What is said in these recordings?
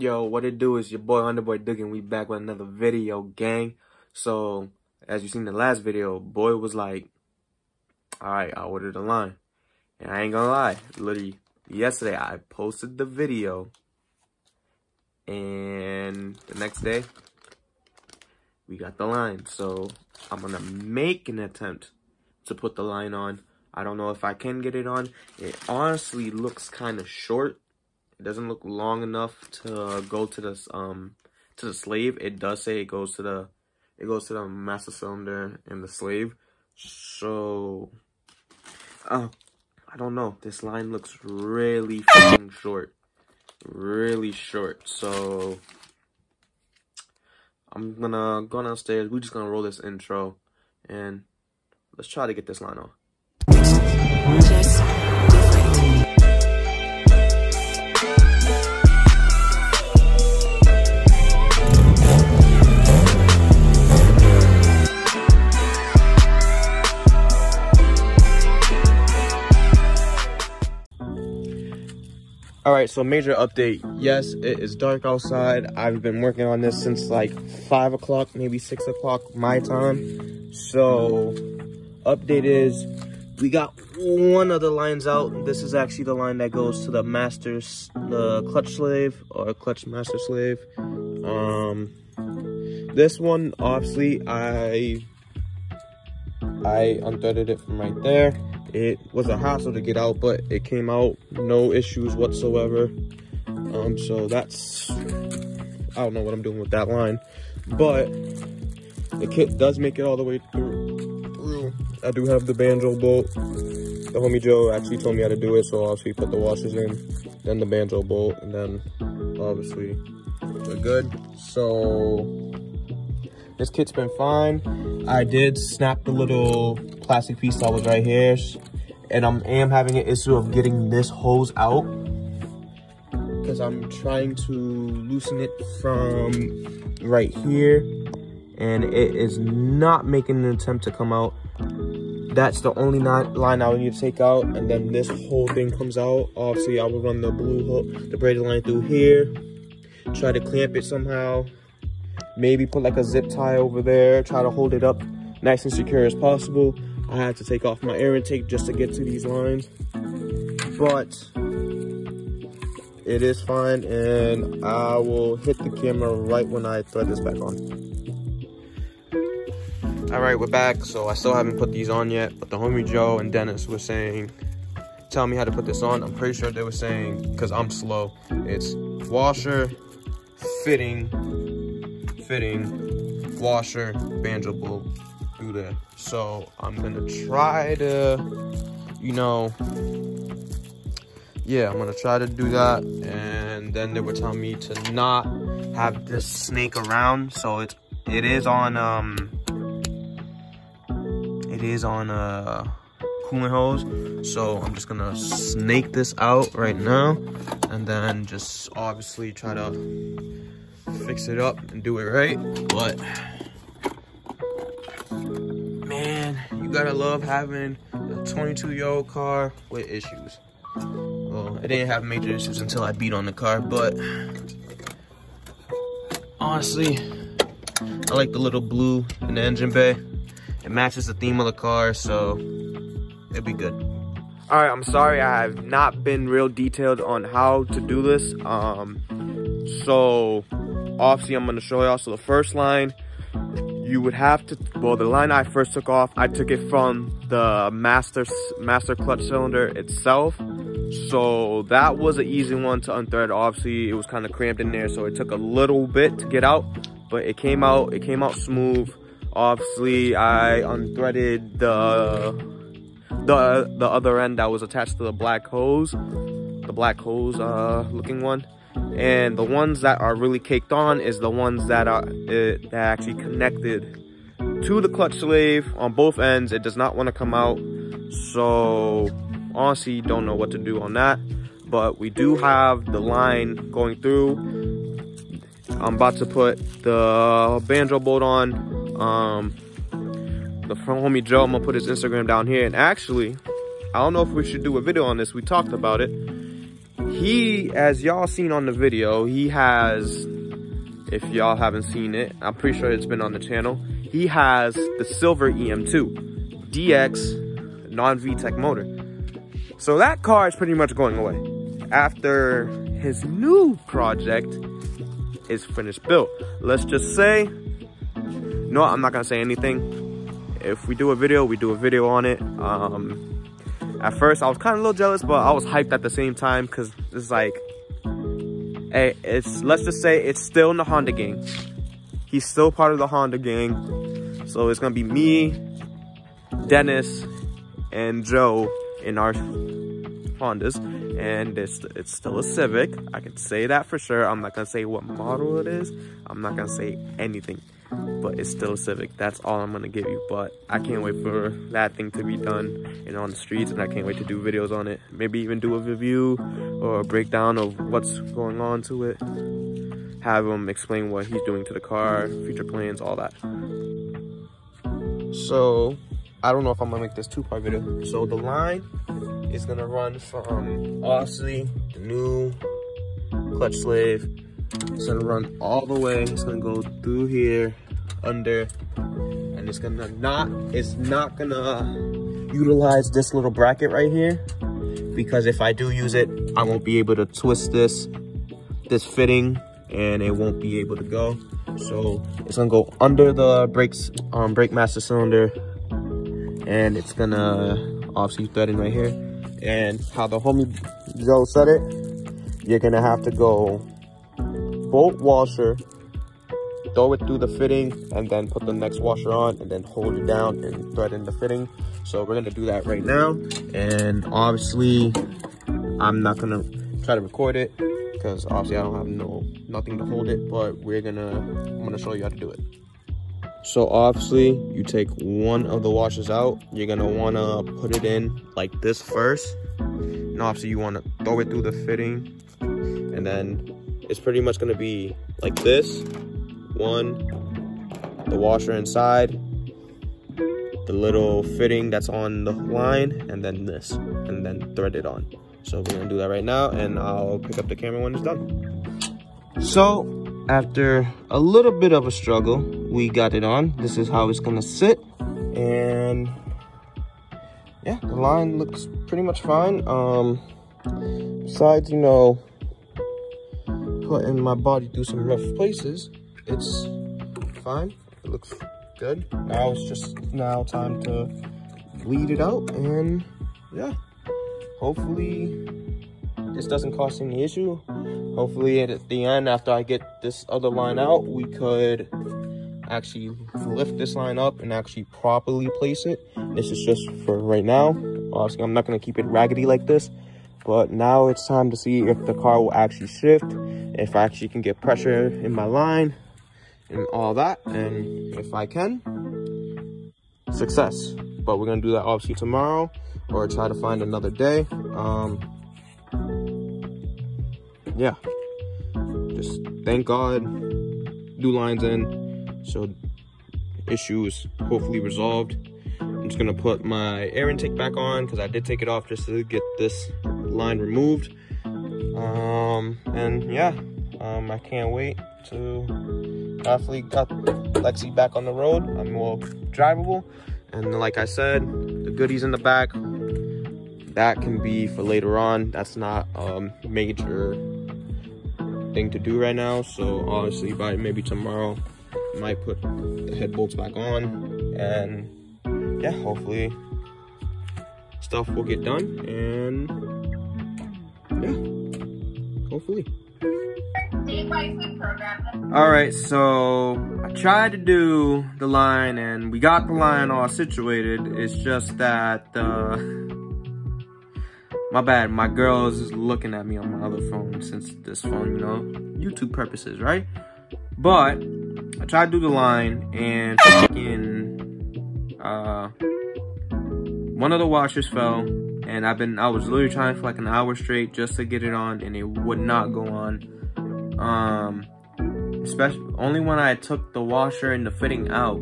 Yo, what it do is your boy HondaBoi Doogie, and we back with another video, gang. So, as you seen in the last video, boy was like, alright, I ordered a line. And I ain't gonna lie, literally, yesterday I posted the video. And the next day, we got the line. So, I'm gonna make an attempt to put the line on. I don't know if I can get it on. It honestly looks kind of short. It doesn't look long enough to go to this to the slave. It does say it goes to the master cylinder and the slave. So I don't know. This line looks really fucking short. Really short. So I'm gonna go downstairs. We're just gonna roll this intro and let's try to get this line on. Alright, so major update. Yes, it is dark outside. I've been working on this since like 5 o'clock, maybe 6 o'clock my time. So, update is, we got one of the lines out. This is actually the line that goes to the master's, the clutch slave, or clutch master slave. This one, obviously, I unthreaded it from right there. It was a hassle to get out, but it came out, no issues whatsoever. So that's, I don't know what I'm doing with that line, but the kit does make it all the way through. I do have the banjo bolt. The homie Joe actually told me how to do it, so obviously put the washers in, then the banjo bolt, and then obviously we're good. So this kit's been fine. I did snap the little plastic piece that was right here, and I am having an issue of getting this hose out because I'm trying to loosen it from right here, and it is not making an attempt to come out. That's the only line I would need to take out, and then this whole thing comes out. Obviously, I will run the blue hook, the braided line through here, try to clamp it somehow. Maybe put like a zip tie over there, try to hold it up nice and secure as possible. I had to take off my errand tape just to get to these lines, but it is fine, and I will hit the camera right when I thread this back on. All right, we're back. So I still haven't put these on yet, but the homie Joe and Dennis were saying, tell me how to put this on. I'm pretty sure they were saying, because I'm slow, it's washer, fitting, washer, banjo bolt, through there. So I'm gonna try to, you know, yeah, I'm gonna try to do that. And then they were telling me to not have this snake around, so it is on coolant hose. So I'm just gonna snake this out right now, and then just obviously try to fix it up and do it right. But man, you gotta love having a 22-year-old car with issues. Well, I didn't have major issues until I beat on the car, but honestly, I like the little blue in the engine bay. It matches the theme of the car, so it'd be good. All right, I'm sorry I have not been real detailed on how to do this. So obviously, I'm going to show y'all. So the first line, you would have to, well, the line I first took off, I took it from the master clutch cylinder itself. So that was an easy one to unthread. Obviously, it was kind of cramped in there, so it took a little bit to get out, but it came out smooth. Obviously, I unthreaded the other end that was attached to the black hose, looking one. And the ones that are really caked on is the ones that are that actually connected to the clutch slave on both ends. It does not want to come out, so honestly don't know what to do on that. But we do have the line going through. I'm about to put the banjo bolt on. The front homie Joe, I'm gonna put his Instagram down here, and actually I don't know if we should do a video on this. We talked about it. He, as y'all seen on the video, he has, if y'all haven't seen it, I'm pretty sure it's been on the channel, he has the silver EM2 DX non-VTEC motor. So that car is pretty much going away after his new project is finished built. Let's just say, no, I'm not gonna say anything. If we do a video, we do a video on it. At first I was kind of a little jealous, but I was hyped at the same time, because it's like, hey, it's, let's just say it's still in the Honda gang. He's still part of the Honda gang. So it's gonna be me, Dennis, and Joe in our Hondas, and it's still a Civic. I can say that for sure. I'm not gonna say what model it is. I'm not gonna say anything, but it's still a Civic. That's all I'm gonna give you. But I can't wait for that thing to be done and on the streets, and I can't wait to do videos on it. Maybe even do a review or a breakdown of what's going on to it. Have him explain what he's doing to the car, future plans, all that. So I don't know if I'm gonna make this two-part video. So the line is gonna run from Ossie, the new clutch slave. It's gonna run all the way. It's gonna go through here, under, and it's gonna not. It's not gonna utilize this little bracket right here, because if I do use it, I won't be able to twist this fitting, and it won't be able to go. So it's gonna go under the brake master cylinder. And it's gonna obviously threading right here. And how the homie Joe said it, you're gonna have to go bolt washer, throw it through the fitting, and then put the next washer on, and then hold it down and thread in the fitting. So we're gonna do that right now. And obviously, I'm not gonna try to record it, because obviously I don't have nothing to hold it, but I'm gonna show you how to do it. So obviously you take one of the washers out. You're gonna wanna put it in like this first, and obviously you wanna throw it through the fitting, and then it's pretty much gonna be like this. The washer inside, the little fitting that's on the line, and then this, and then thread it on. So we're gonna do that right now, and I'll pick up the camera when it's done. So after a little bit of a struggle, we got it on. This is how it's gonna sit. And yeah, the line looks pretty much fine. Besides, you know, putting my body through some rough places, it's fine. It looks good. Now it's just now time to bleed it out. And yeah, hopefully this doesn't cause any issue. Hopefully at the end, after I get this other line out, we could actually lift this line up and actually properly place it. This is just for right now. Obviously, I'm not going to keep it raggedy like this, but now it's time to see if the car will actually shift, if I actually can get pressure in my line and all that. And if I can, success. But we're going to do that obviously tomorrow, or try to find another day. Yeah, just thank God, new line's in, so issue is hopefully resolved. I'm just gonna put my air intake back on, because I did take it off just to get this line removed. And yeah, I can't wait to hopefully got Lexi back on the road. I'm more drivable, and like I said, the goodies in the back, that can be for later on. That's not a major thing to do right now. So obviously by maybe tomorrow, I might put the head bolts back on, and yeah, hopefully stuff will get done, and yeah, hopefully. All right, so I tried to do the line, and we got the line all situated. It's just that my bad, my girl's is looking at me on my other phone, since this phone, you know, YouTube purposes, right? But I tried to do the line, and freaking one of the washers fell, and I was literally trying for like an hour straight just to get it on, and it would not go on. Especially only when I took the washer and the fitting out,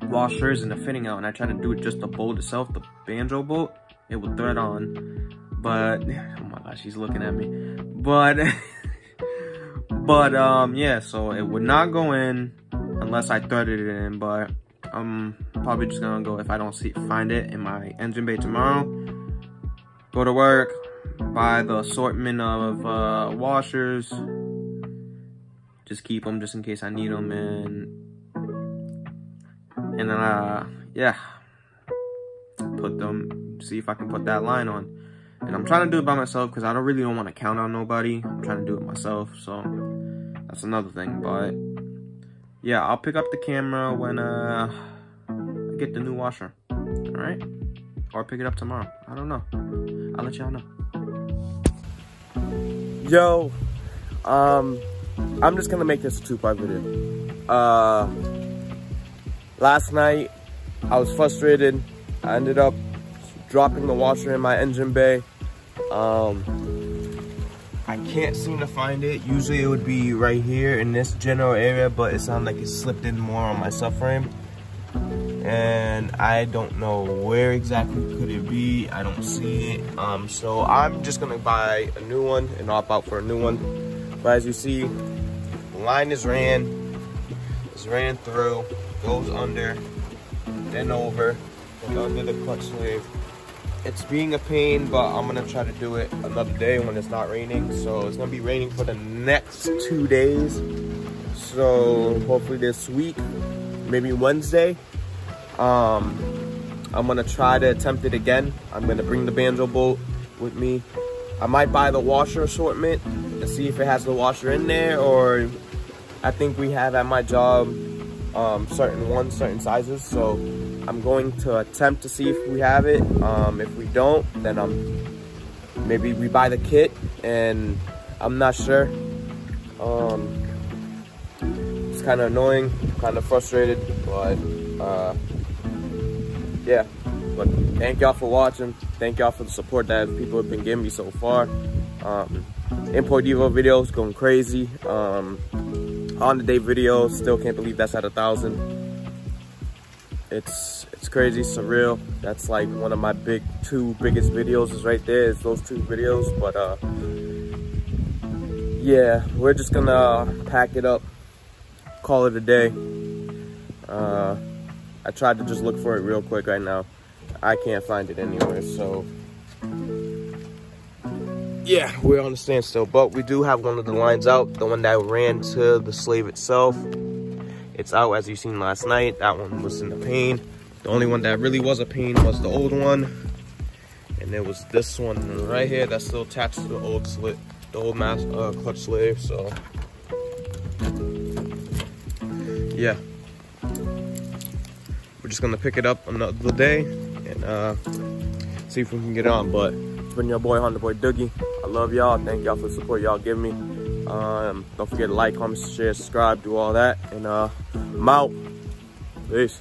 and I tried to do it just the bolt itself, the banjo bolt, it would thread on. But oh my gosh, she's looking at me. But yeah, so it would not go in unless I threaded it in, but I'm probably just gonna go, if I don't find it in my engine bay tomorrow, go to work, buy the assortment of washers, just keep them just in case I need them, and then yeah, put them, see if I can put that line on. And I'm trying to do it by myself because I really don't want to count on nobody. I'm trying to do it myself, so that's another thing. But yeah, I'll pick up the camera when I get the new washer, all right? Or pick it up tomorrow, I don't know. I'll let y'all know. Yo, I'm just gonna make this a two-part video. Last night, I was frustrated. I ended up dropping the washer in my engine bay. I can't seem to find it. Usually it would be right here in this general area, but it sounded like it slipped in more on my subframe. And I don't know where exactly could it be. I don't see it. So I'm just gonna buy a new one and opt out for a new one. But as you see, the line is ran through, goes under, then over, and under the clutch sleeve. It's being a pain, but I'm gonna try to do it another day when it's not raining. So it's gonna be raining for the next 2 days. So hopefully this week, maybe Wednesday, I'm gonna try to attempt it again. I'm gonna bring the banjo bolt with me. I might buy the washer assortment and see if it has the washer in there, or I think we have at my job certain sizes. So I'm going to attempt to see if we have it. If we don't, then maybe we buy the kit, and I'm not sure. It's kind of annoying, kind of frustrated, but yeah. But thank y'all for watching. Thank y'all for the support that people have been giving me so far. In Pointevo videos going crazy. On the day videos, still can't believe that's at 1,000. It's crazy, surreal. That's like one of my two biggest videos is right there. It's those two videos, but yeah, we're just gonna pack it up, call it a day. I tried to just look for it real quick right now. I can't find it anywhere, so yeah, we're on the standstill. But we do have one of the lines out, the one that ran to the sleeve itself. It's out, as you seen last night. That one was in the pain. The only one that really was a pain was the old one. And there was this one right here that's still attached to the old slit, the old clutch sleeve. So yeah, we're just gonna pick it up another day and see if we can get on. But it's been your boy, HondaBoi Doogie. I love y'all. Thank y'all for the support y'all give me. Don't forget to like, comment, share, subscribe, do all that, and I'm out. Peace.